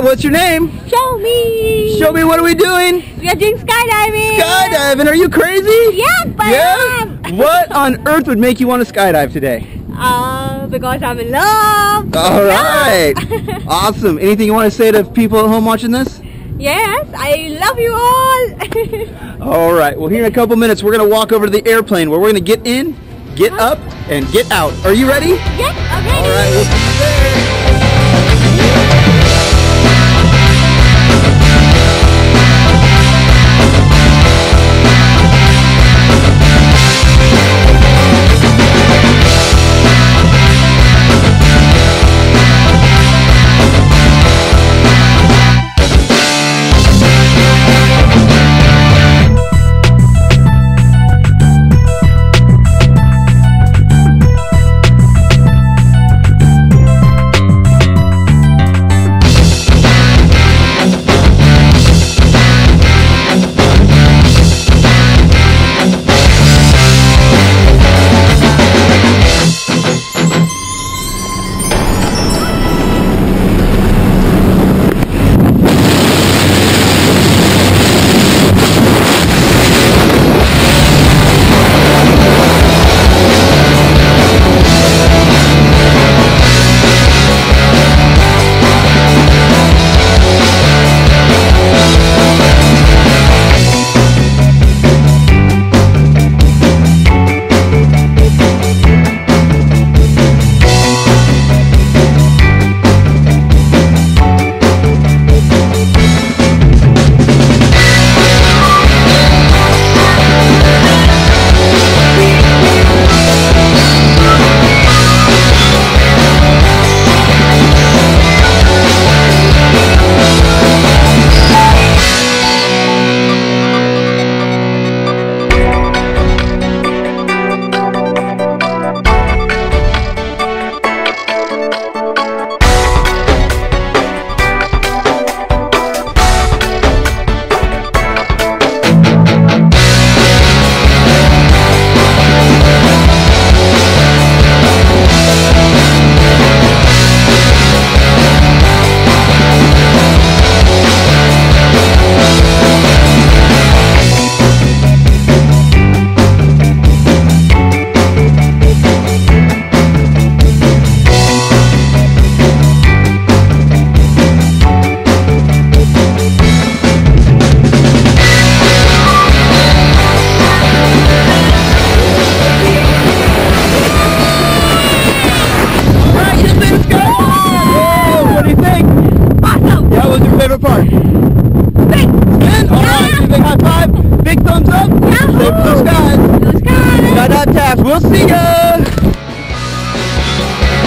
right, what's your name? Show me. Show me, what are we doing? We are doing skydiving. Skydiving? Are you crazy? Yeah, but yeah. What on earth would make you want to skydive today? Because I'm in love. All right. Awesome. Anything you want to say to people at home watching this? Yes, I love you all. All right. Well, here in a couple minutes, we're going to walk over to the airplane where we're going to get in, get up, and get out. Are you ready? Yes, I'm ready. All right. We'll see you there. We'll see ya!